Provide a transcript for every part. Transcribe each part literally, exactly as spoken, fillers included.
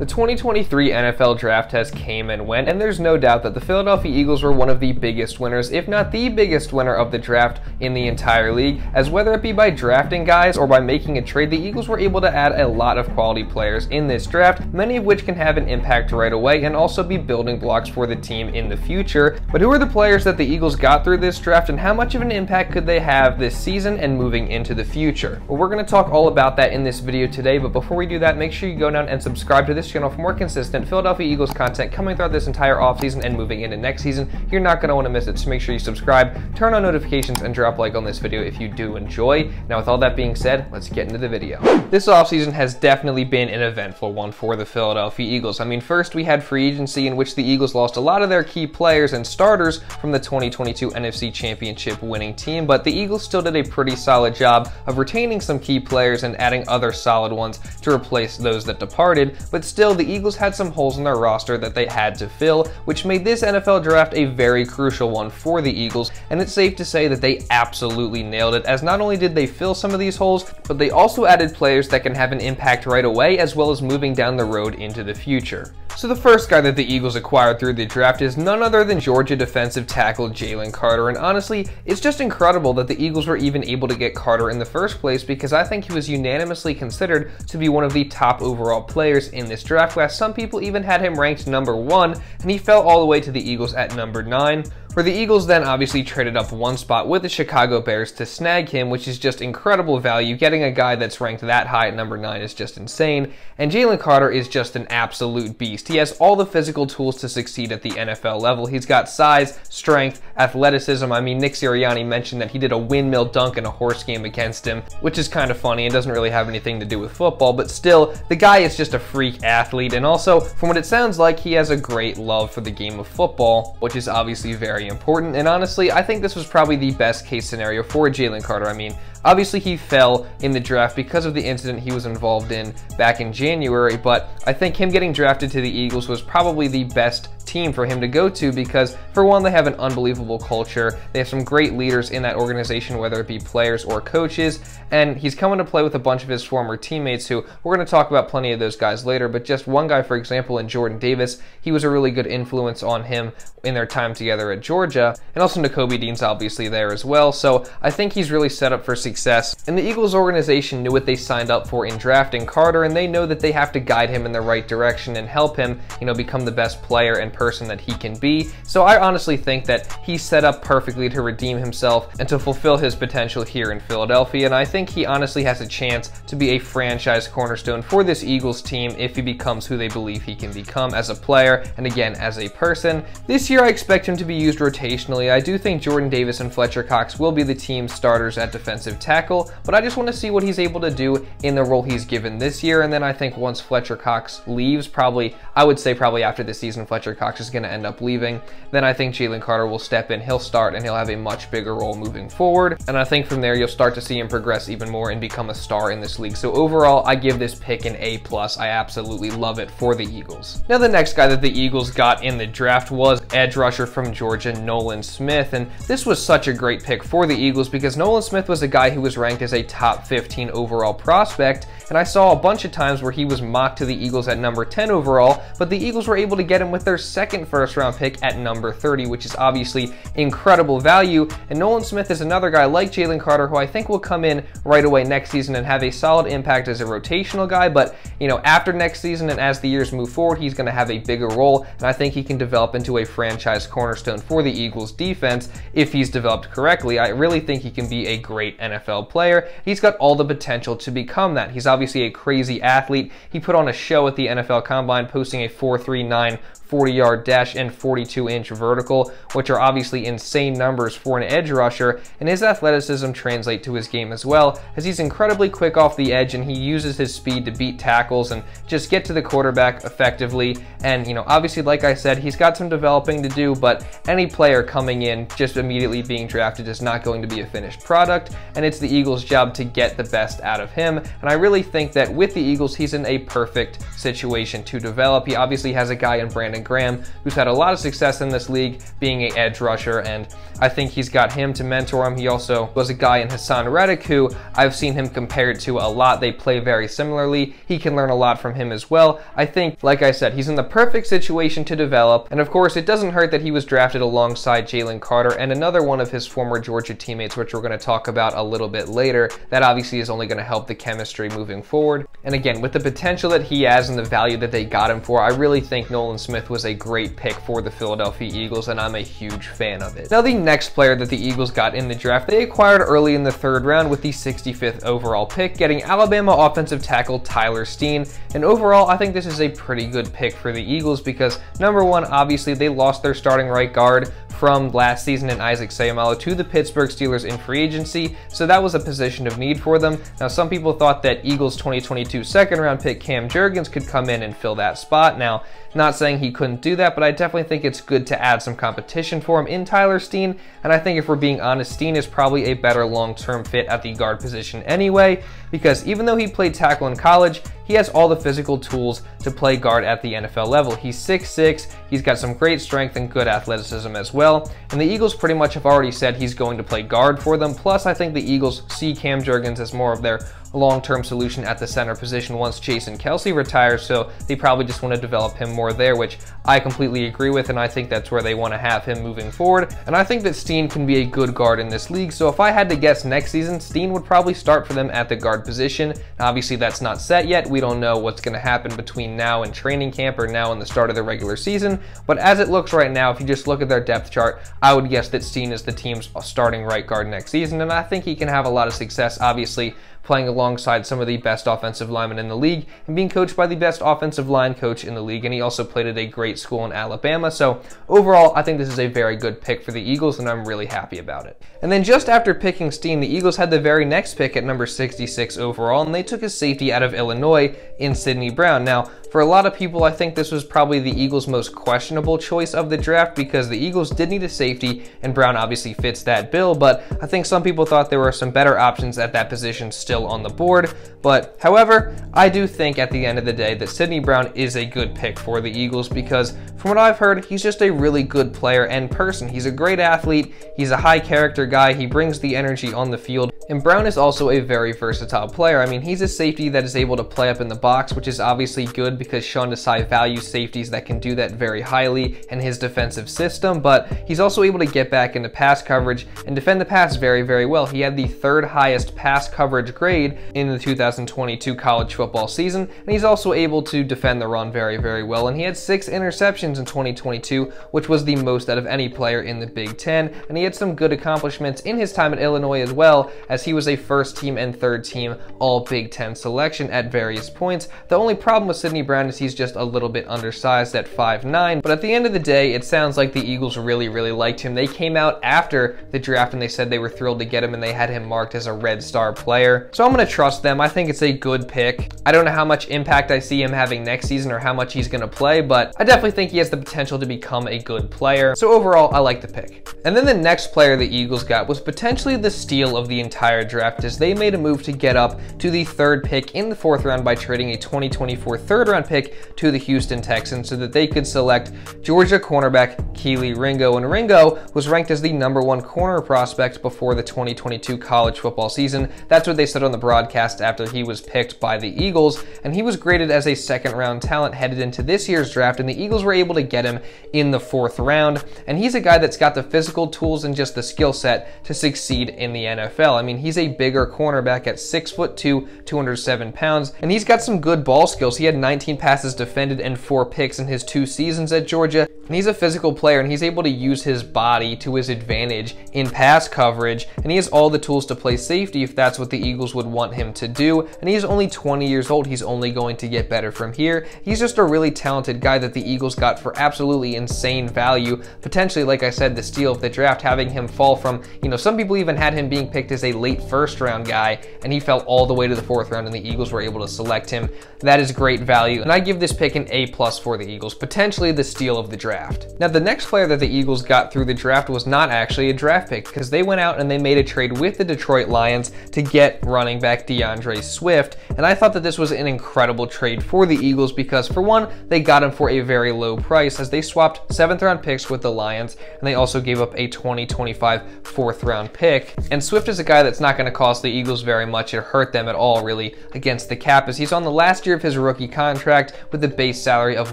The twenty twenty-three N F L Draft has came and went, and there's no doubt that the Philadelphia Eagles were one of the biggest winners, if not the biggest winner of the draft in the entire league, as whether it be by drafting guys or by making a trade, the Eagles were able to add a lot of quality players in this draft, many of which can have an impact right away and also be building blocks for the team in the future. But who are the players that the Eagles got through this draft, and how much of an impact could they have this season and moving into the future? Well, we're going to talk all about that in this video today, but before we do that, make sure you go down and subscribe to this channel for more consistent Philadelphia Eagles content coming throughout this entire offseason and moving into next season. You're not going to want to miss it, so make sure you subscribe, turn on notifications, and drop a like on this video if you do enjoy. Now, with all that being said, let's get into the video. This offseason has definitely been an eventful one for the Philadelphia Eagles. I mean, first we had free agency, in which the Eagles lost a lot of their key players and starters from the twenty twenty-two N F C Championship winning team, but the Eagles still did a pretty solid job of retaining some key players and adding other solid ones to replace those that departed. But still, Still, the Eagles had some holes in their roster that they had to fill, which made this N F L draft a very crucial one for the Eagles, and it's safe to say that they absolutely nailed it, as not only did they fill some of these holes, but they also added players that can have an impact right away, as well as moving down the road into the future. So the first guy that the Eagles acquired through the draft is none other than Georgia defensive tackle Jalen Carter, and honestly, it's just incredible that the Eagles were even able to get Carter in the first place, because I think he was unanimously considered to be one of the top overall players in this draft class. Some people even had him ranked number one, and he fell all the way to the Eagles at number nine, where the Eagles then obviously traded up one spot with the Chicago Bears to snag him, which is just incredible value. Getting a guy that's ranked that high at number nine is just insane, and Jalen Carter is just an absolute beast. He has all the physical tools to succeed at the N F L level. He's got size, strength, athleticism. I mean, Nick Sirianni mentioned that he did a windmill dunk in a horse game against him, which is kind of funny and doesn't really have anything to do with football, but still, the guy is just a freak athlete, and also, from what it sounds like, he has a great love for the game of football, which is obviously very important. And honestly, I think this was probably the best case scenario for Jalen Carter. I mean, obviously he fell in the draft because of the incident he was involved in back in January, but I think him getting drafted to the Eagles was probably the best team for him to go to, because for one, they have an unbelievable culture. They have some great leaders in that organization, whether it be players or coaches, and he's coming to play with a bunch of his former teammates, who we're going to talk about plenty of those guys later, but just one guy, for example, in Jordan Davis, he was a really good influence on him in their time together at Georgia, and also Nakobe Dean's obviously there as well, so I think he's really set up for success. And the Eagles organization knew what they signed up for in drafting Carter, and they know that they have to guide him in the right direction and help him, you know, become the best player and person that he can be. So I honestly think that he's set up perfectly to redeem himself and to fulfill his potential here in Philadelphia, and I think he honestly has a chance to be a franchise cornerstone for this Eagles team if he becomes who they believe he can become as a player and, again, as a person. This year I expect him to be used rotationally. I do think Jordan Davis and Fletcher Cox will be the team's starters at defensive tackle, but I just want to see what he's able to do in the role he's given this year, and then I think once Fletcher Cox leaves, probably, I would say probably after this season, Fletcher Cox is going to end up leaving, then I think Jalen Carter will step in, he'll start, and he'll have a much bigger role moving forward, and I think from there you'll start to see him progress even more and become a star in this league. So overall, I give this pick an A plus. I absolutely love it for the Eagles. Now the next guy that the Eagles got in the draft was edge rusher from Georgia, Nolan Smith, and this was such a great pick for the Eagles, because Nolan Smith was a guy who was ranked as a top fifteen overall prospect, and I saw a bunch of times where he was mocked to the Eagles at number ten overall, but the Eagles were able to get him with their second first round pick at number thirty, which is obviously incredible value. And Nolan Smith is another guy like Jalen Carter who I think will come in right away next season and have a solid impact as a rotational guy, but you know, after next season and as the years move forward, he's going to have a bigger role, and I think he can develop into a franchise cornerstone for the Eagles defense if he's developed correctly. I really think he can be a great N F L player. He's got all the potential to become that. He's obviously a crazy athlete. He put on a show at the N F L Combine, posting a four three nine forty yard dash and forty-two inch vertical, which are obviously insane numbers for an edge rusher, and his athleticism translate to his game as well, as he's incredibly quick off the edge, and he uses his speed to beat tackles and just get to the quarterback effectively. And you know, obviously, like I said, he's got some developing to do, but any player coming in just immediately being drafted is not going to be a finished product, and it's the Eagles' job to get the best out of him. And I really think that with the Eagles, he's in a perfect situation to develop. He obviously has a guy in Brandon Brandon Graham, who's had a lot of success in this league being an edge rusher, and I think he's got him to mentor him. He also was a guy in Hassan Reddick, who I've seen him compared to a lot. They play very similarly. He can learn a lot from him as well. I think, like I said, he's in the perfect situation to develop, and of course, it doesn't hurt that he was drafted alongside Jalen Carter and another one of his former Georgia teammates, which we're going to talk about a little bit later. That obviously is only going to help the chemistry moving forward. And again, with the potential that he has and the value that they got him for, I really think Nolan Smith was a great pick for the Philadelphia Eagles, and I'm a huge fan of it. Now, the next player that the Eagles got in the draft, they acquired early in the third round with the sixty-fifth overall pick, getting Alabama offensive tackle Tyler Steen. And overall, I think this is a pretty good pick for the Eagles because, number one, obviously they lost their starting right guard from last season in Isaac Seumalo to the Pittsburgh Steelers in free agency, so that was a position of need for them. Now, some people thought that Eagles twenty twenty-two second round pick Cam Jurgens could come in and fill that spot. Now, not saying he couldn't do that, but I definitely think it's good to add some competition for him in Tyler Steen, and I think if we're being honest, Steen is probably a better long-term fit at the guard position anyway, because even though he played tackle in college, he has all the physical tools to play guard at the N F L level. He's six six, he's got some great strength and good athleticism as well, and the Eagles pretty much have already said he's going to play guard for them. Plus, I think the Eagles see Cam Jurgens as more of their long-term solution at the center position once Jason Kelsey retires, so they probably just want to develop him more there, which I completely agree with, and I think that's where they want to have him moving forward. And I think that Steen can be a good guard in this league, so if I had to guess next season, Steen would probably start for them at the guard position. Obviously, that's not set yet. We don't know what's going to happen between now and training camp or now and the start of the regular season, but as it looks right now, if you just look at their depth chart, I would guess that Steen is the team's starting right guard next season, and I think he can have a lot of success, obviously, playing alongside some of the best offensive linemen in the league and being coached by the best offensive line coach in the league, and he also played at a great school in Alabama. So overall, I think this is a very good pick for the Eagles, and I'm really happy about it. And then just after picking Steen, the Eagles had the very next pick at number sixty-six overall, and they took a safety out of Illinois in Sydney Brown. Now, for a lot of people, I think this was probably the Eagles' most questionable choice of the draft because the Eagles did need a safety, and Brown obviously fits that bill, but I think some people thought there were some better options at that position still on the board. But however, I do think at the end of the day that Sydney Brown is a good pick for the Eagles because from what I've heard, he's just a really good player and person. He's a great athlete, he's a high character guy, he brings the energy on the field, and Brown is also a very versatile player. I mean, he's a safety that is able to play up in the box, which is obviously good because Sean Desai values safeties that can do that very highly in his defensive system, but he's also able to get back into pass coverage and defend the pass very, very well. He had the third highest pass coverage grade in the two thousand twenty-two college football season, and he's also able to defend the run very, very well, and he had six interceptions in twenty twenty-two, which was the most out of any player in the Big Ten, and he had some good accomplishments in his time at Illinois as well, as he was a first team and third team all Big Ten selection at various points. The only problem with Sydney Brown is he's just a little bit undersized at five nine, but at the end of the day, it sounds like the Eagles really, really liked him. They came out after the draft and they said they were thrilled to get him, and they had him marked as a Red Star player. So I'm going to trust them. I think it's a good pick. I don't know how much impact I see him having next season or how much he's going to play, but I definitely think he has the potential to become a good player. So overall, I like the pick. And then the next player the Eagles got was potentially the steal of the entire draft as they made a move to get up to the third pick in the fourth round by trading a twenty twenty-four third round pick to the Houston Texans so that they could select Georgia cornerback Kelee Ringo. And Ringo was ranked as the number one corner prospect before the twenty twenty-two college football season. That's what they said on the broadcast after he was picked by the Eagles, and he was graded as a second round talent headed into this year's draft, and the Eagles were able to get him in the fourth round. And he's a guy that's got the physical tools and just the skill set to succeed in the N F L. I mean, he's a bigger cornerback at six foot two, two hundred seven pounds, and he's got some good ball skills. He had nineteen passes defended and four picks in his two seasons at Georgia, and he's a physical player, and he's able to use his body to his advantage in pass coverage, and he has all the tools to play safety if that's what the Eagles would want him to do. And he's only twenty years old. He's only going to get better from here. He's just a really talented guy that the Eagles got for absolutely insane value, potentially, like I said, the steal of the draft, having him fall from, you know, some people even had him being picked as a late first round guy, and he fell all the way to the fourth round, and the Eagles were able to select him. That is great value, and I give this pick an A plus for the Eagles, potentially the steal of the draft. draft. Now, the next player that the Eagles got through the draft was not actually a draft pick, because they went out and they made a trade with the Detroit Lions to get running back D'Andre Swift. And I thought that this was an incredible trade for the Eagles because, for one, they got him for a very low price as they swapped seventh round picks with the Lions, and they also gave up a twenty twenty-five fourth round pick. And Swift is a guy that's not going to cost the Eagles very much. It hurt them at all, really, against the cap, as he's on the last year of his rookie contract with a base salary of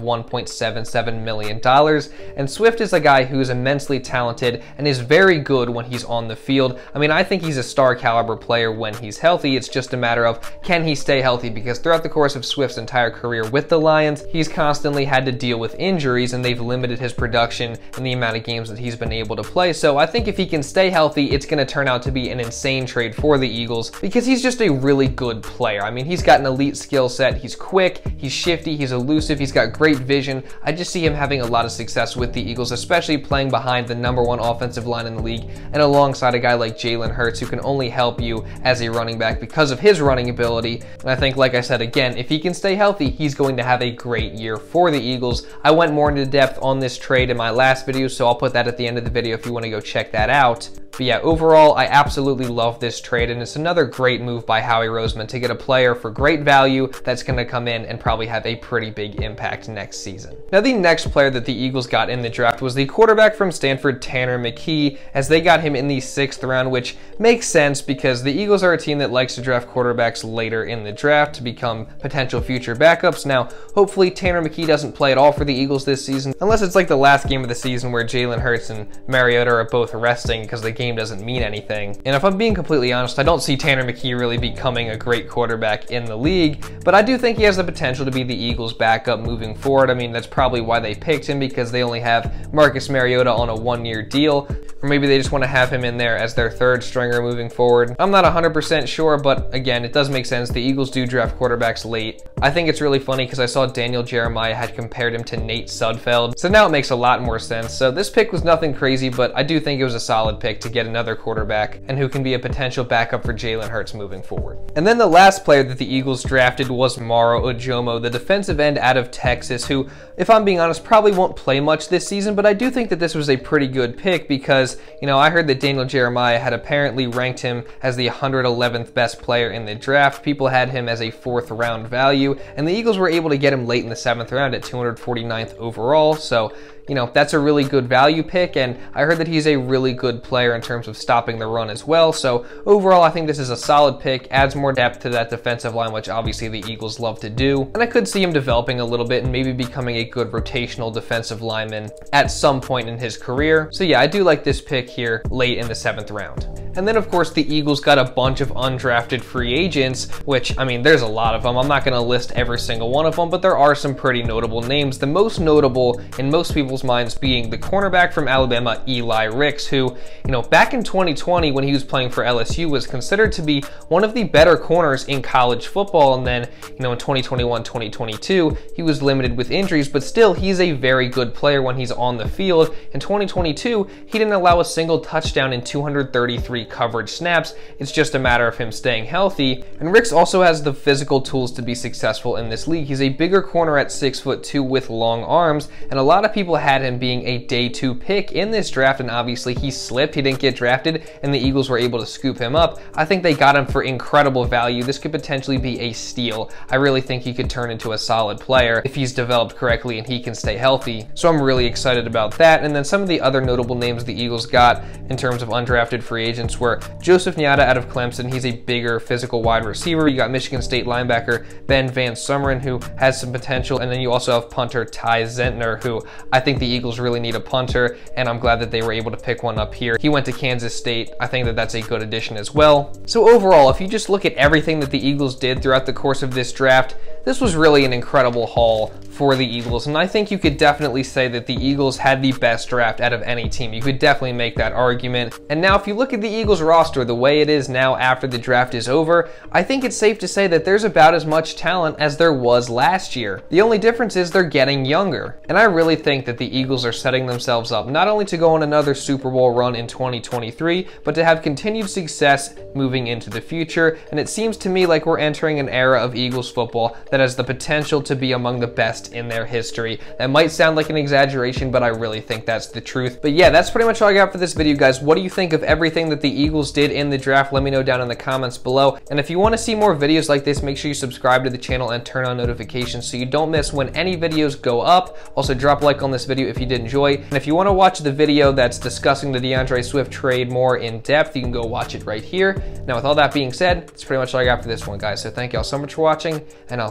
one point seven seven million dollars. And Swift is a guy who is immensely talented and is very good when he's on the field. I mean, I think he's a star caliber player when he's healthy. It's just a matter of, can he stay healthy? Because throughout the course of Swift's entire career with the Lions, he's constantly had to deal with injuries, and they've limited his production and the amount of games that he's been able to play. So I think if he can stay healthy, it's going to turn out to be an insane trade for the Eagles, because he's just a really good player. I mean, he's got an elite skill set. He's quick, he's shifty, he's elusive, he's got great vision. I just see him having a lot of success with the Eagles, especially playing behind the number one offensive line in the league and alongside a guy like Jalen Hurts, who can only help you as a running back because of his running ability. And I think, like I said, again, if he can stay healthy, he's going to have a great year for the Eagles. I went more into depth on this trade in my last video, so I'll put that at the end of the video if you want to go check that out. But yeah, overall, I absolutely love this trade, and it's another great move by Howie Roseman to get a player for great value that's going to come in and probably have a pretty big impact next season. Now, the next player that the Eagles got in the draft was the quarterback from Stanford, Tanner McKee, as they got him in the sixth round, which makes sense because the Eagles are a team that likes to draft quarterbacks later in the draft to become potential future backups. Now, hopefully Tanner McKee doesn't play at all for the Eagles this season, unless it's like the last game of the season where Jalen Hurts and Mariota are both resting because the game doesn't mean anything. And if I'm being completely honest, I don't see Tanner McKee really becoming a great quarterback in the league, but I do think he has the potential to be the Eagles' backup moving forward. I mean, that's probably why they picked him, because they only have Marcus Mariota on a one-year deal, or maybe they just want to have him in there as their third stringer moving forward. I'm not one hundred percent sure, but again, it does make sense. The Eagles do draft quarterbacks late. I think it's really funny because I saw Daniel Jeremiah had compared him to Nate Sudfeld, so now it makes a lot more sense. So this pick was nothing crazy, but I do think it was a solid pick to get another quarterback and who can be a potential backup for Jalen Hurts moving forward. And then the last player that the Eagles drafted was Moro Ojomo, the defensive end out of Texas, who, if I'm being honest, probably won't play much this season, but I do think that this was a pretty good pick because, you know, I heard that Daniel Jeremiah had apparently ranked him as the one hundred eleventh best player in the draft. People had him as a fourth round value, and the Eagles were able to get him late in the seventh round at two hundred forty-ninth overall. So, you know, that's a really good value pick, and I heard that he's a really good player in terms of stopping the run as well. So overall, I think this is a solid pick, adds more depth to that defensive line, which obviously the Eagles love to do. And I could see him developing a little bit and maybe becoming a good rotational defensive lineman at some point in his career. So yeah, I do like this pick here late in the seventh round. And then, of course, the Eagles got a bunch of undrafted free agents, which, I mean, there's a lot of them. I'm not going to list every single one of them, but there are some pretty notable names. The most notable in most people's minds being the cornerback from Alabama, Eli Ricks, who, you know, back in twenty twenty when he was playing for L S U was considered to be one of the better corners in college football. And then, you know, in twenty twenty-one, twenty twenty-two, he was limited with injuries, but still he's a very good player when he's on the field. In twenty twenty-two, he didn't allow a single touchdown in two hundred thirty-three coverage snaps. It's just a matter of him staying healthy. And Ricks also has the physical tools to be successful in this league. He's a bigger corner at six foot two with long arms, and a lot of people had him being a day two pick in this draft, and obviously he slipped. He didn't get drafted, and the Eagles were able to scoop him up. I think they got him for incredible value. This could potentially be a steal. I really think he could turn into a solid player if he's developed correctly and he can stay healthy. So I'm really excited about that. And then some of the other notable names the Eagles got in terms of undrafted free agents were Joseph Nyada out of Clemson. He's a bigger physical wide receiver. You got Michigan State linebacker Ben Van Summeren, who has some potential. And then you also have punter Ty Zentner, who I think the Eagles really need a punter, and I'm glad that they were able to pick one up here. He went to Kansas State. I think that that's a good addition as well. So overall, if you just look at everything that the Eagles did throughout the course of this draft, this was really an incredible haul for the Eagles. And I think you could definitely say that the Eagles had the best draft out of any team. You could definitely make that argument. And now if you look at the Eagles Eagles roster the way it is now after the draft is over, I think it's safe to say that there's about as much talent as there was last year. The only difference is they're getting younger. And I really think that the Eagles are setting themselves up not only to go on another Super Bowl run in twenty twenty-three, but to have continued success moving into the future. And it seems to me like we're entering an era of Eagles football that has the potential to be among the best in their history. That might sound like an exaggeration, but I really think that's the truth. But yeah, that's pretty much all I got for this video, guys. What do you think of everything that the Eagles did in the draft? Let me know down in the comments below. And if you want to see more videos like this, make sure you subscribe to the channel and turn on notifications so you don't miss when any videos go up. Also, drop a like on this video if you did enjoy. And if you want to watch the video that's discussing the D'Andre Swift trade more in depth, you can go watch it right here. Now, with all that being said, that's pretty much all I got for this one, guys. So thank y'all so much for watching, and I'll